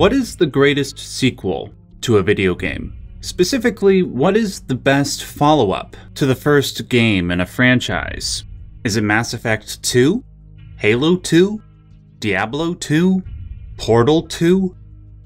What is the greatest sequel to a video game? Specifically, what is the best follow-up to the first game in a franchise? Is it Mass Effect 2? Halo 2? Diablo 2? Portal 2?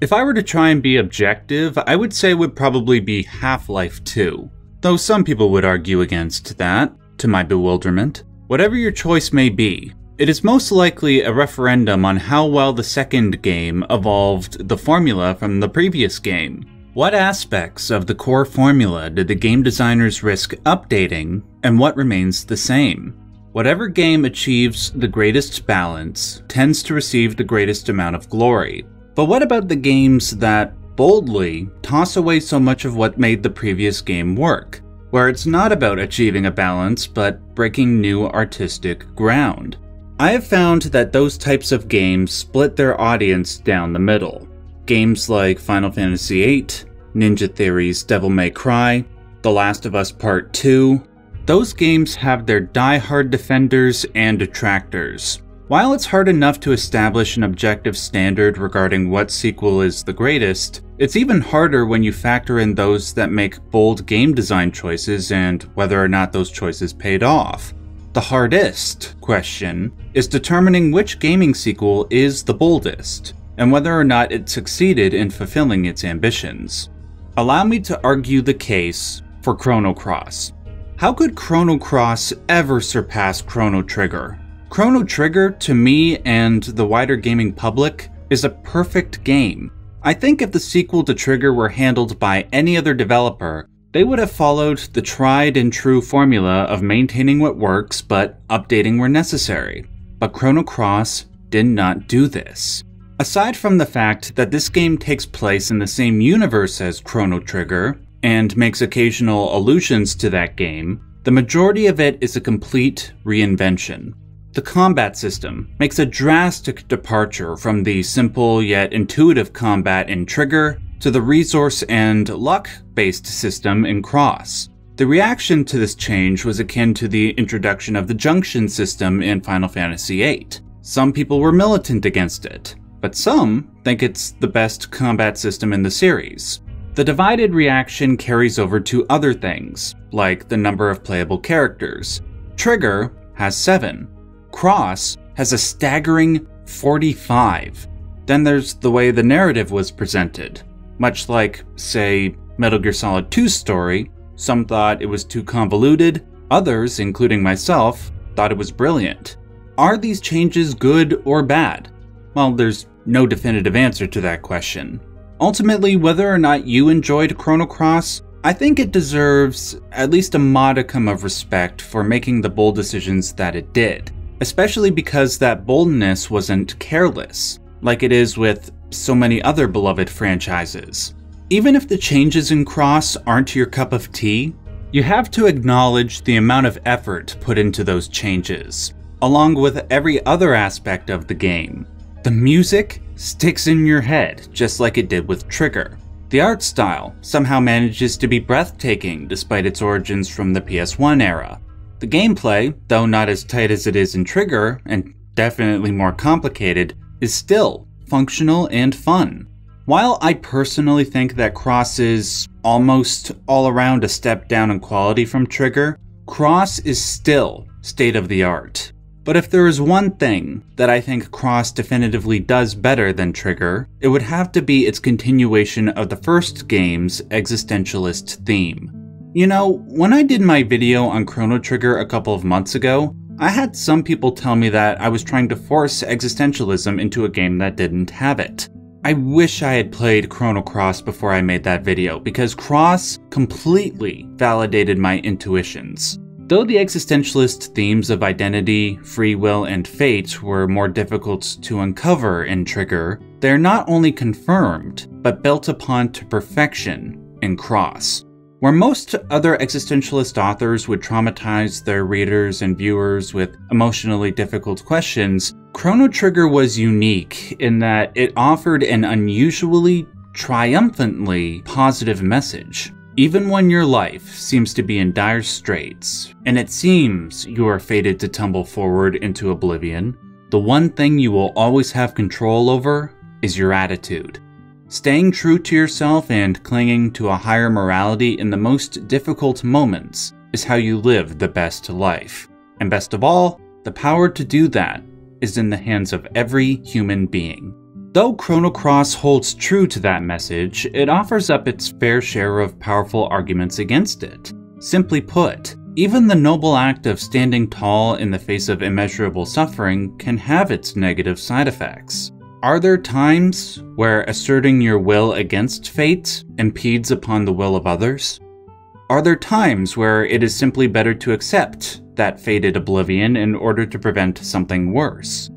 If I were to try and be objective, I would say it would probably be Half-Life 2, though some people would argue against that, to my bewilderment. Whatever your choice may be, it is most likely a referendum on how well the second game evolved the formula from the previous game. What aspects of the core formula did the game designers risk updating, and what remains the same? Whatever game achieves the greatest balance tends to receive the greatest amount of glory. But what about the games that boldly toss away so much of what made the previous game work, where it's not about achieving a balance but breaking new artistic ground? I have found that those types of games split their audience down the middle. Games like Final Fantasy VIII, Ninja Theory's Devil May Cry, The Last of Us Part 2, those games have their die-hard defenders and detractors. While it's hard enough to establish an objective standard regarding what sequel is the greatest, it's even harder when you factor in those that make bold game design choices and whether or not those choices paid off. The hardest question is determining which gaming sequel is the boldest, and whether or not it succeeded in fulfilling its ambitions. Allow me to argue the case for Chrono Cross. How could Chrono Cross ever surpass Chrono Trigger? Chrono Trigger, to me and the wider gaming public, is a perfect game. I think if the sequel to Trigger were handled by any other developer, they would have followed the tried and true formula of maintaining what works but updating where necessary. But Chrono Cross did not do this. Aside from the fact that this game takes place in the same universe as Chrono Trigger, and makes occasional allusions to that game, the majority of it is a complete reinvention. The combat system makes a drastic departure from the simple yet intuitive combat in Trigger to the resource and luck-based system in Cross. The reaction to this change was akin to the introduction of the Junction system in Final Fantasy VIII. Some people were militant against it, but some think it's the best combat system in the series. The divided reaction carries over to other things, like the number of playable characters. Trigger has 7. Cross has a staggering 45. Then there's the way the narrative was presented. Much like, say, Metal Gear Solid 2's story, some thought it was too convoluted, others, including myself, thought it was brilliant. Are these changes good or bad? Well, there's no definitive answer to that question. Ultimately, whether or not you enjoyed Chrono Cross, I think it deserves at least a modicum of respect for making the bold decisions that it did, especially because that boldness wasn't careless, like it is with so many other beloved franchises. Even if the changes in Cross aren't your cup of tea, you have to acknowledge the amount of effort put into those changes, along with every other aspect of the game. The music sticks in your head, just like it did with Trigger. The art style somehow manages to be breathtaking despite its origins from the PS1 era. The gameplay, though not as tight as it is in Trigger, and definitely more complicated, is still functional and fun. While I personally think that Cross is almost all around a step down in quality from Trigger, Cross is still state-of-the-art. But if there is one thing that I think Cross definitively does better than Trigger, it would have to be its continuation of the first game's existentialist theme. You know, when I did my video on Chrono Trigger a couple of months ago, I had some people tell me that I was trying to force existentialism into a game that didn't have it. I wish I had played Chrono Cross before I made that video, because Cross completely validated my intuitions. Though the existentialist themes of identity, free will, and fate were more difficult to uncover in Trigger, they're not only confirmed, but built upon to perfection in Cross. Where most other existentialist authors would traumatize their readers and viewers with emotionally difficult questions, Chrono Trigger was unique in that it offered an unusually, triumphantly positive message. Even when your life seems to be in dire straits, and it seems you are fated to tumble forward into oblivion, the one thing you will always have control over is your attitude. Staying true to yourself and clinging to a higher morality in the most difficult moments is how you live the best life. And best of all, the power to do that is in the hands of every human being. Though Chrono Cross holds true to that message, it offers up its fair share of powerful arguments against it. Simply put, even the noble act of standing tall in the face of immeasurable suffering can have its negative side effects. Are there times where asserting your will against fate impedes upon the will of others? Are there times where it is simply better to accept that fated oblivion in order to prevent something worse?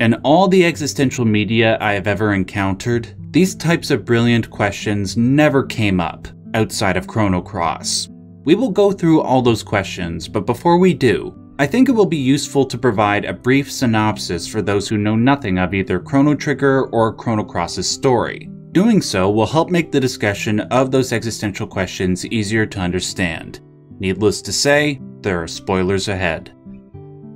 In all the existential media I have ever encountered, these types of brilliant questions never came up outside of Chrono Cross. We will go through all those questions, but before we do, I think it will be useful to provide a brief synopsis for those who know nothing of either Chrono Trigger or Chrono Cross's story. Doing so will help make the discussion of those existential questions easier to understand. Needless to say, there are spoilers ahead.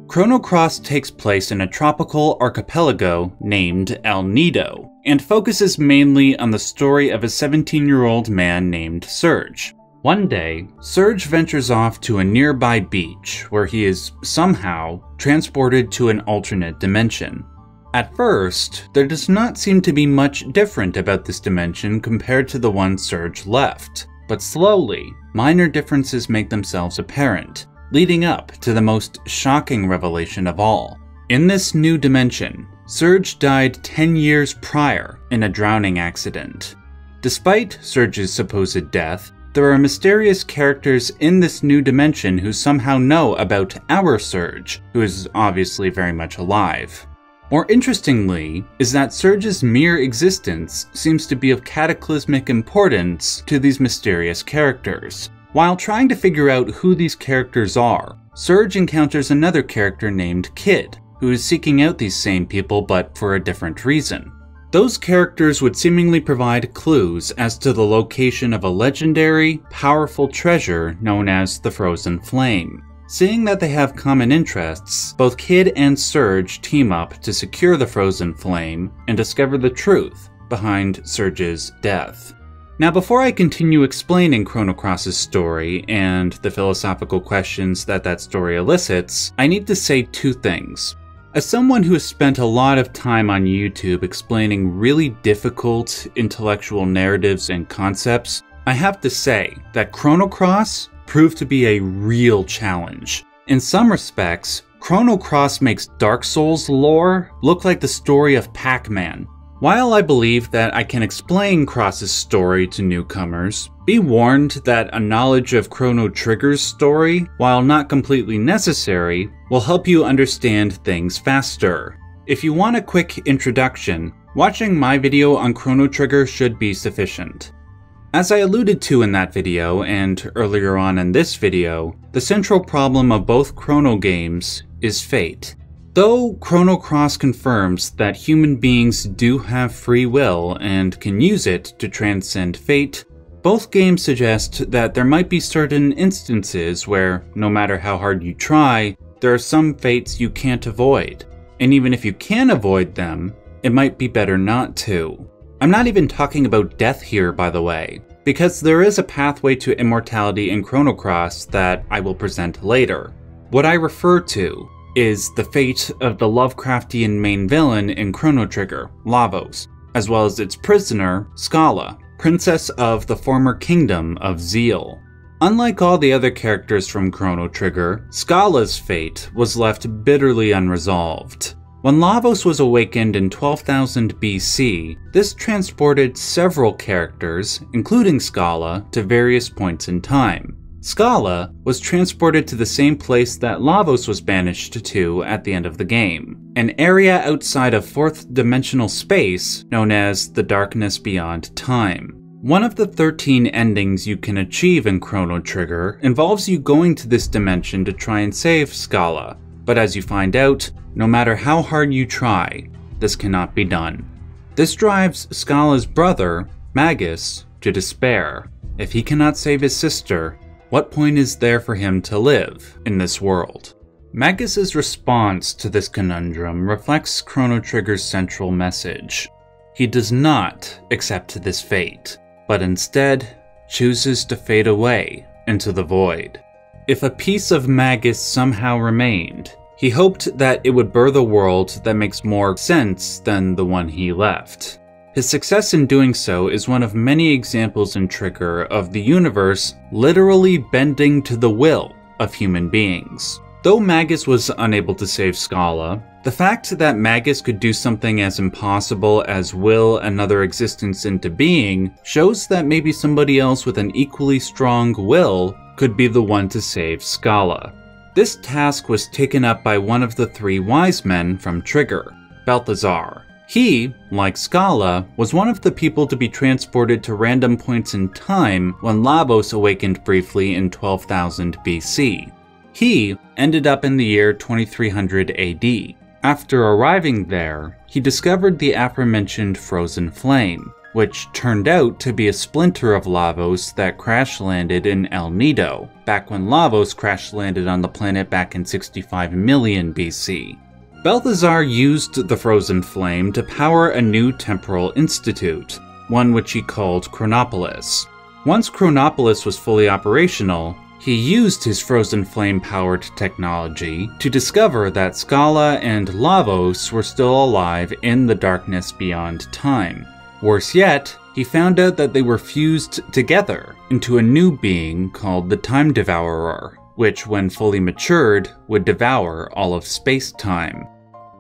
Chrono Cross takes place in a tropical archipelago named El Nido, and focuses mainly on the story of a 17-year-old man named Serge. One day, Serge ventures off to a nearby beach where he is somehow transported to an alternate dimension. At first, there does not seem to be much different about this dimension compared to the one Serge left, but slowly, minor differences make themselves apparent, leading up to the most shocking revelation of all. In this new dimension, Serge died 10 years prior in a drowning accident. Despite Serge's supposed death, there are mysterious characters in this new dimension who somehow know about our Serge, who is obviously very much alive. More interestingly is that Serge's mere existence seems to be of cataclysmic importance to these mysterious characters. While trying to figure out who these characters are, Serge encounters another character named Kid, who is seeking out these same people but for a different reason. Those characters would seemingly provide clues as to the location of a legendary, powerful treasure known as the Frozen Flame. Seeing that they have common interests, both Kid and Serge team up to secure the Frozen Flame and discover the truth behind Serge's death. Now, before I continue explaining Chrono Cross's story and the philosophical questions that story elicits, I need to say two things. As someone who has spent a lot of time on YouTube explaining really difficult intellectual narratives and concepts, I have to say that Chrono Cross proved to be a real challenge. In some respects, Chrono Cross makes Dark Souls lore look like the story of Pac-Man. While I believe that I can explain Cross's story to newcomers, be warned that a knowledge of Chrono Trigger's story, while not completely necessary, will help you understand things faster. If you want a quick introduction, watching my video on Chrono Trigger should be sufficient. As I alluded to in that video, and earlier on in this video, the central problem of both Chrono games is fate. Though Chrono Cross confirms that human beings do have free will and can use it to transcend fate, both games suggest that there might be certain instances where, no matter how hard you try, there are some fates you can't avoid, and even if you can avoid them, it might be better not to. I'm not even talking about death here, by the way, because there is a pathway to immortality in Chrono Cross that I will present later. What I refer to is the fate of the Lovecraftian main villain in Chrono Trigger, Lavos, as well as its prisoner, Schala, princess of the former kingdom of Zeal. Unlike all the other characters from Chrono Trigger, Scala's fate was left bitterly unresolved. When Lavos was awakened in 12,000 BC, this transported several characters, including Schala, to various points in time. Schala was transported to the same place that Lavos was banished to at the end of the game, an area outside of fourth dimensional space known as the Darkness Beyond Time. One of the 13 endings you can achieve in Chrono Trigger involves you going to this dimension to try and save Schala, but as you find out, no matter how hard you try, this cannot be done. This drives Scala's brother, Magus, to despair. If he cannot save his sister, what point is there for him to live in this world? Magus's response to this conundrum reflects Chrono Trigger's central message. He does not accept this fate, but instead chooses to fade away into the void. If a piece of Magus somehow remained, he hoped that it would birth a world that makes more sense than the one he left. His success in doing so is one of many examples in Trigger of the universe literally bending to the will of human beings. Though Magus was unable to save Schala, the fact that Magus could do something as impossible as will another existence into being shows that maybe somebody else with an equally strong will could be the one to save Schala. This task was taken up by one of the three wise men from Trigger, Belthasar. He, like Schala, was one of the people to be transported to random points in time when Lavos awakened briefly in 12,000 BC. He ended up in the year 2300 AD. After arriving there, he discovered the aforementioned Frozen Flame, which turned out to be a splinter of Lavos that crash-landed in El Nido, back when Lavos crash-landed on the planet back in 65 million BC. Belthasar used the Frozen Flame to power a new temporal institute, one which he called Chronopolis. Once Chronopolis was fully operational, he used his Frozen Flame-powered technology to discover that Schala and Lavos were still alive in the Darkness Beyond Time. Worse yet, he found out that they were fused together into a new being called the Time Devourer, which, when fully matured, would devour all of space-time.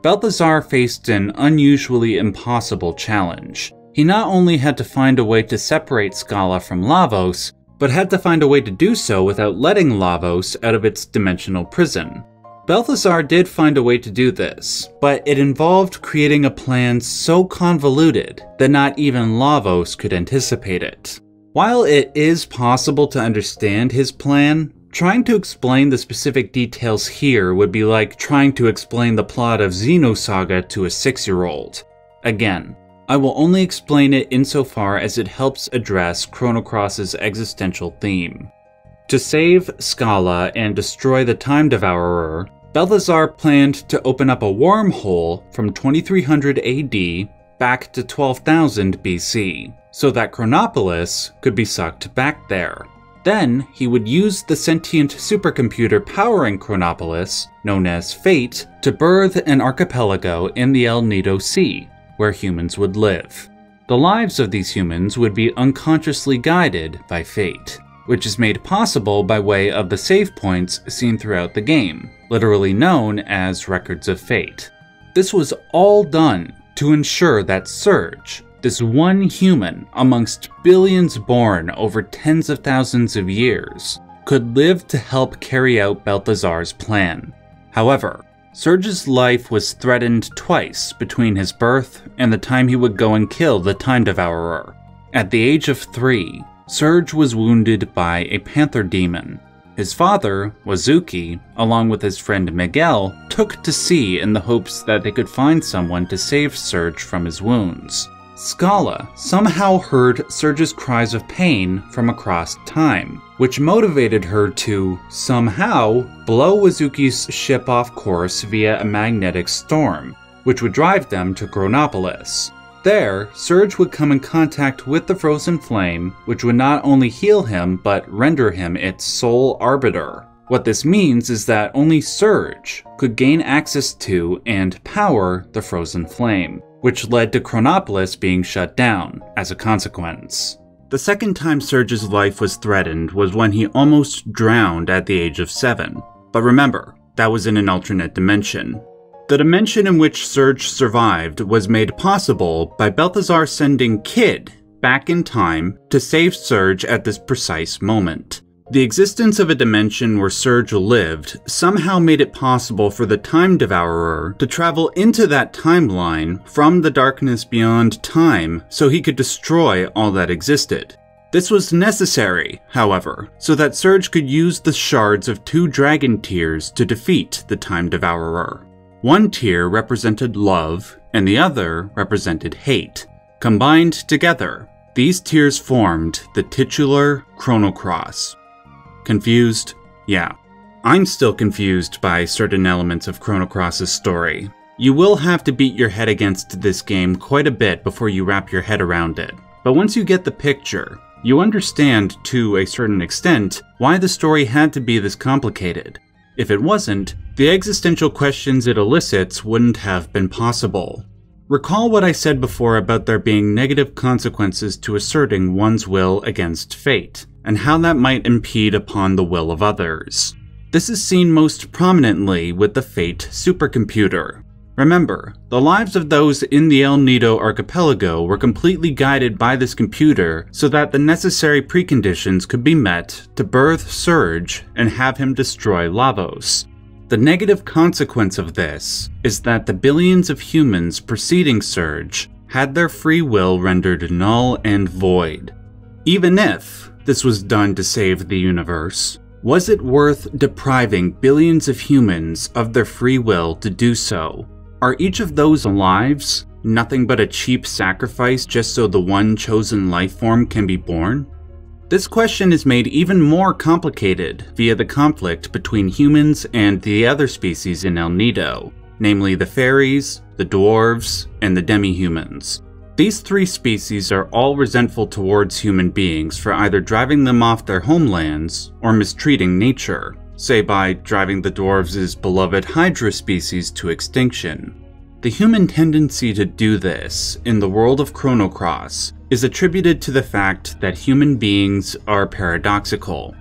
Belthasar faced an unusually impossible challenge. He not only had to find a way to separate Schala from Lavos, but had to find a way to do so without letting Lavos out of its dimensional prison. Belthasar did find a way to do this, but it involved creating a plan so convoluted that not even Lavos could anticipate it. While it is possible to understand his plan, trying to explain the specific details here would be like trying to explain the plot of Xenosaga to a 6-year-old. Again, I will only explain it insofar as it helps address Chrono Cross's existential theme. To save Schala and destroy the Time Devourer, Belthasar planned to open up a wormhole from 2300 AD back to 12,000 BC, so that Chronopolis could be sucked back there. Then he would use the sentient supercomputer powering Chronopolis, known as Fate, to birth an archipelago in the El Nido Sea, where humans would live. The lives of these humans would be unconsciously guided by fate, which is made possible by way of the save points seen throughout the game, literally known as Records of Fate. This was all done to ensure that Serge, this one human amongst billions born over tens of thousands of years, could live to help carry out Belthasar's plan. However, Serge's life was threatened twice between his birth and the time he would go and kill the Time Devourer. At the age of 3, Serge was wounded by a panther demon. His father, Wazuki, along with his friend Miguel, took to sea in the hopes that they could find someone to save Serge from his wounds. Schala somehow heard Serge's cries of pain from across time, which motivated her to, somehow, blow Wazuki's ship off course via a magnetic storm, which would drive them to Chronopolis. There, Serge would come in contact with the Frozen Flame, which would not only heal him, but render him its sole arbiter. What this means is that only Serge could gain access to and power the Frozen Flame, which led to Chronopolis being shut down as a consequence. The second time Serge's life was threatened was when he almost drowned at the age of 7. But remember, that was in an alternate dimension. The dimension in which Serge survived was made possible by Belthasar sending Kid back in time to save Serge at this precise moment. The existence of a dimension where Serge lived somehow made it possible for the Time Devourer to travel into that timeline from the Darkness Beyond Time so he could destroy all that existed. This was necessary, however, so that Serge could use the shards of 2 dragon tears to defeat the Time Devourer. One tear represented love, and the other represented hate. Combined together, these tears formed the titular Chrono Cross. Confused? Yeah. I'm still confused by certain elements of Chrono Cross's story. You will have to beat your head against this game quite a bit before you wrap your head around it, but once you get the picture, you understand, to a certain extent, why the story had to be this complicated. If it wasn't, the existential questions it elicits wouldn't have been possible. Recall what I said before about there being negative consequences to asserting one's will against fate, and how that might impede upon the will of others. This is seen most prominently with the Fate supercomputer. Remember, the lives of those in the El Nido archipelago were completely guided by this computer so that the necessary preconditions could be met to birth Serge and have him destroy Lavos. The negative consequence of this is that the billions of humans preceding Serge had their free will rendered null and void. Even if this was done to save the universe, was it worth depriving billions of humans of their free will to do so? Are each of those lives nothing but a cheap sacrifice just so the one chosen life form can be born? This question is made even more complicated via the conflict between humans and the other species in El Nido, namely the fairies, the dwarves, and the demi-humans. These three species are all resentful towards human beings for either driving them off their homelands or mistreating nature, say by driving the dwarves' beloved Hydra species to extinction. The human tendency to do this in the world of Chrono Cross is attributed to the fact that human beings are paradoxical.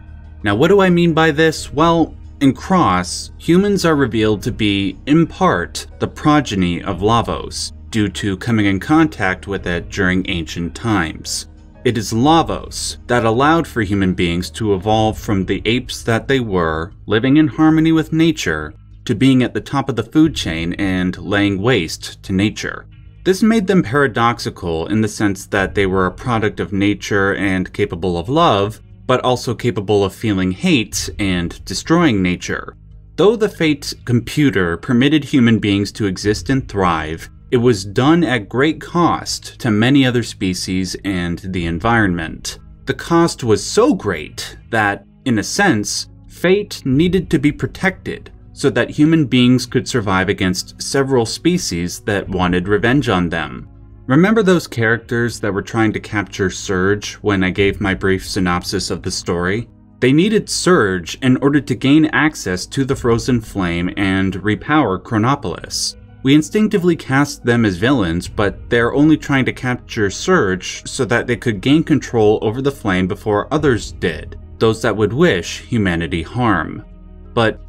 Now, what do I mean by this? Well, in Cross, humans are revealed to be, in part, the progeny of Lavos, due to coming in contact with it during ancient times. It is Lavos that allowed for human beings to evolve from the apes that they were, living in harmony with nature, to being at the top of the food chain and laying waste to nature. This made them paradoxical in the sense that they were a product of nature and capable of love, but also capable of feeling hate and destroying nature. Though the Fate computer permitted human beings to exist and thrive, it was done at great cost to many other species and the environment. The cost was so great that, in a sense, fate needed to be protected so that human beings could survive against several species that wanted revenge on them. Remember those characters that were trying to capture Serge when I gave my brief synopsis of the story? They needed Serge in order to gain access to the Frozen Flame and repower Chronopolis. We instinctively cast them as villains, but they're only trying to capture Serge so that they could gain control over the flame before others did, those that would wish humanity harm. But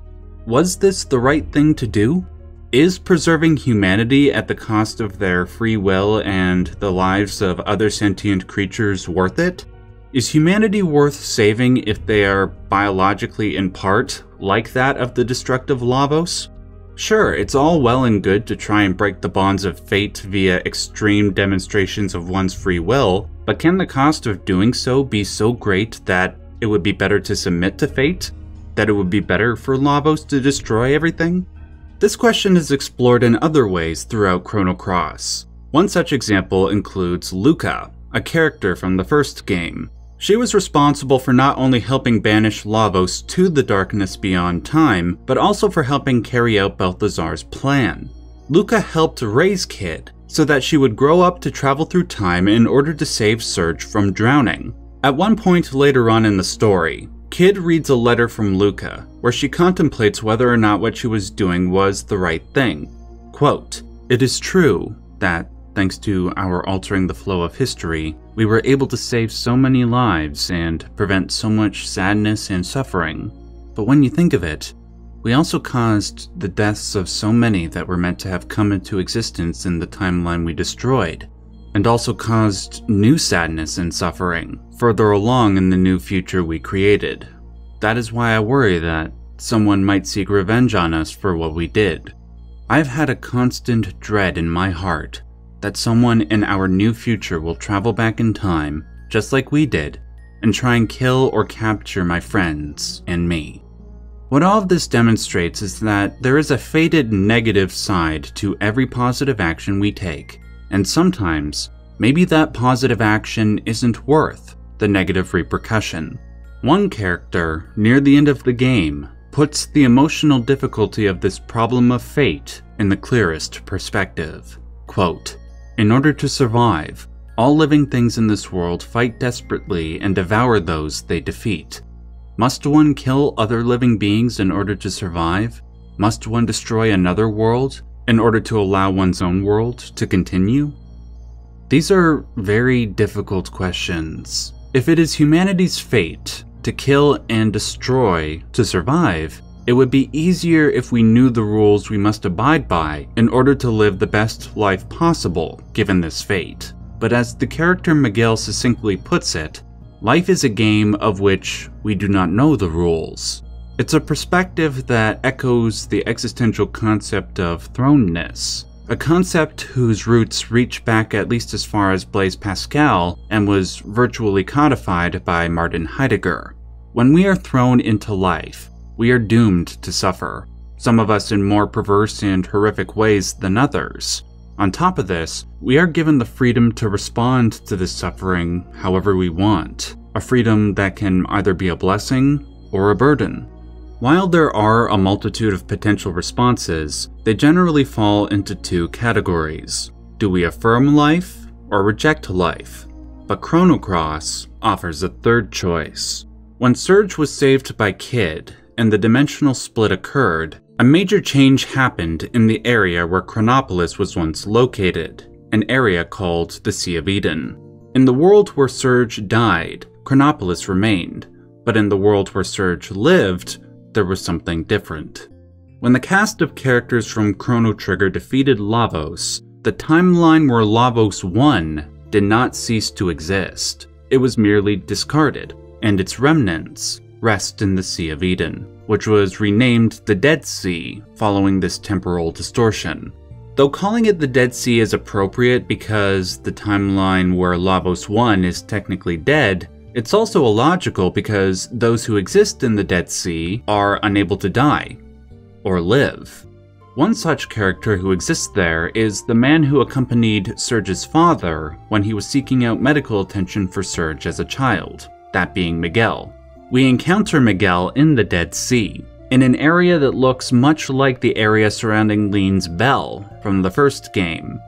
was this the right thing to do? Is preserving humanity at the cost of their free will and the lives of other sentient creatures worth it? Is humanity worth saving if they are biologically in part like that of the destructive Lavos? Sure, it's all well and good to try and break the bonds of fate via extreme demonstrations of one's free will, but can the cost of doing so be so great that it would be better to submit to fate? That it would be better for Lavos to destroy everything? This question is explored in other ways throughout Chrono Cross. One such example includes Lucca, a character from the first game. She was responsible for not only helping banish Lavos to the Darkness Beyond Time, but also for helping carry out Belthasar's plan. Lucca helped raise Kid so that she would grow up to travel through time in order to save Serge from drowning. At one point later on in the story, Kid reads a letter from Lucca where she contemplates whether or not what she was doing was the right thing. Quote, "It is true that, thanks to our altering the flow of history, we were able to save so many lives and prevent so much sadness and suffering. But when you think of it, we also caused the deaths of so many that were meant to have come into existence in the timeline we destroyed, and also caused new sadness and suffering further along in the new future we created. That is why I worry that someone might seek revenge on us for what we did. I've had a constant dread in my heart that someone in our new future will travel back in time, just like we did, and try and kill or capture my friends and me." What all of this demonstrates is that there is a fated negative side to every positive action we take, and sometimes, maybe that positive action isn't worth the negative repercussion. One character, near the end of the game, puts the emotional difficulty of this problem of fate in the clearest perspective. Quote, "In order to survive, all living things in this world fight desperately and devour those they defeat. Must one kill other living beings in order to survive? Must one destroy another world in order to allow one's own world to continue?" These are very difficult questions. If it is humanity's fate to kill and destroy to survive, it would be easier if we knew the rules we must abide by in order to live the best life possible given this fate. But as the character Miguel succinctly puts it, life is a game of which we do not know the rules. It's a perspective that echoes the existential concept of throneness, a concept whose roots reach back at least as far as Blaise Pascal and was virtually codified by Martin Heidegger. When we are thrown into life, we are doomed to suffer, some of us in more perverse and horrific ways than others. On top of this, we are given the freedom to respond to this suffering however we want, a freedom that can either be a blessing or a burden. While there are a multitude of potential responses, they generally fall into two categories. Do we affirm life or reject life? But Chrono Cross offers a third choice. When Serge was saved by Kid and the dimensional split occurred, a major change happened in the area where Chronopolis was once located, an area called the Sea of Eden. In the world where Serge died, Chronopolis remained, but in the world where Serge lived, there was something different. When the cast of characters from Chrono Trigger defeated Lavos, the timeline where Lavos won did not cease to exist. It was merely discarded, and its remnants rest in the Sea of Eden, which was renamed the Dead Sea following this temporal distortion. Though calling it the Dead Sea is appropriate because the timeline where Lavos 1 is technically dead, it's also illogical because those who exist in the Dead Sea are unable to die, or live. One such character who exists there is the man who accompanied Serge's father when he was seeking out medical attention for Serge as a child, that being Miguel. We encounter Miguel in the Dead Sea, in an area that looks much like the area surrounding Lean's Bell from the first game.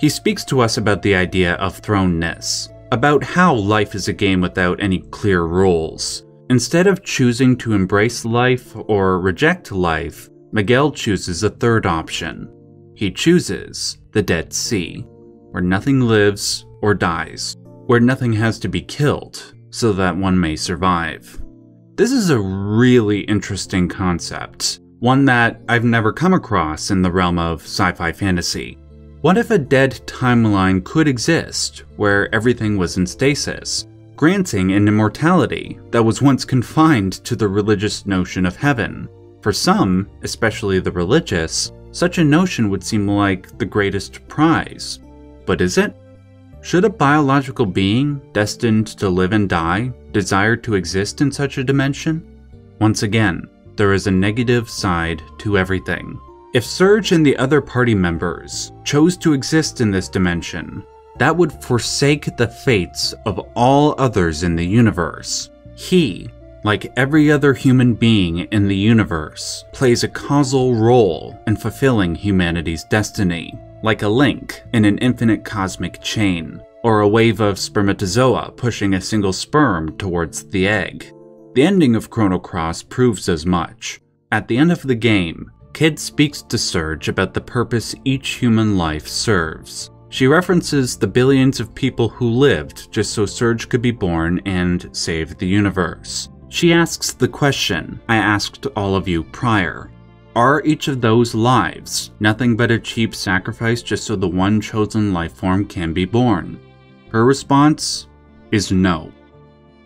He speaks to us about the idea of throneness, about how life is a game without any clear rules. Instead of choosing to embrace life or reject life, Miguel chooses a third option. He chooses the Dead Sea, where nothing lives or dies, where nothing has to be killed so that one may survive. This is a really interesting concept, one that I've never come across in the realm of sci-fi fantasy. What if a dead timeline could exist where everything was in stasis, granting an immortality that was once confined to the religious notion of heaven? For some, especially the religious, such a notion would seem like the greatest prize. But is it? Should a biological being destined to live and die desire to exist in such a dimension? Once again, there is a negative side to everything. If Serge and the other party members chose to exist in this dimension, that would forsake the fates of all others in the universe. He, like every other human being in the universe, plays a causal role in fulfilling humanity's destiny, like a link in an infinite cosmic chain, or a wave of spermatozoa pushing a single sperm towards the egg. The ending of Chrono Cross proves as much. At the end of the game, Kid speaks to Serge about the purpose each human life serves. She references the billions of people who lived just so Serge could be born and save the universe. She asks the question I asked all of you prior. Are each of those lives nothing but a cheap sacrifice just so the one chosen life form can be born? Her response is no.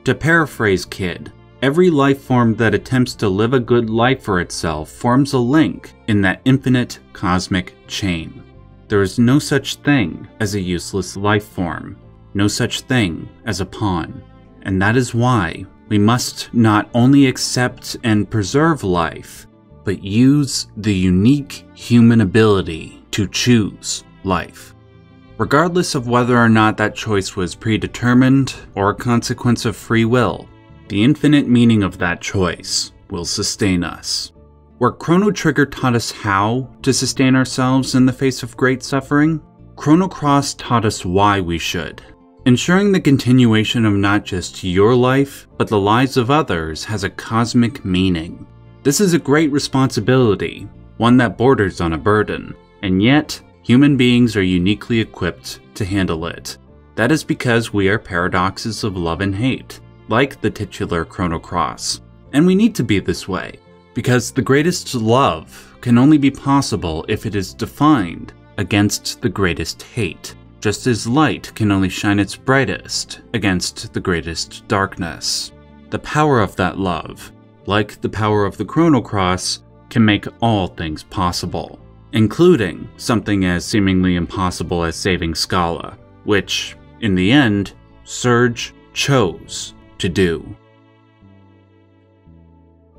To paraphrase Kid, every life form that attempts to live a good life for itself forms a link in that infinite cosmic chain. There is no such thing as a useless life form, no such thing as a pawn. And that is why we must not only accept and preserve life, but use the unique human ability to choose life. Regardless of whether or not that choice was predetermined or a consequence of free will, the infinite meaning of that choice will sustain us. Where Chrono Trigger taught us how to sustain ourselves in the face of great suffering, Chrono Cross taught us why we should. Ensuring the continuation of not just your life, but the lives of others has a cosmic meaning. This is a great responsibility, one that borders on a burden, and yet, human beings are uniquely equipped to handle it. That is because we are paradoxes of love and hate, like the titular Chrono Cross. And we need to be this way, because the greatest love can only be possible if it is defined against the greatest hate, just as light can only shine its brightest against the greatest darkness. The power of that love, like the power of the Chrono Cross, can make all things possible, including something as seemingly impossible as saving Schala, which, in the end, Serge chose to do.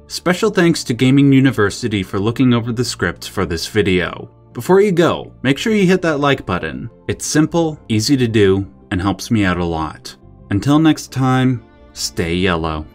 Special thanks to Gaming University for looking over the script for this video. Before you go, make sure you hit that like button. It's simple, easy to do, and helps me out a lot. Until next time, stay yellow.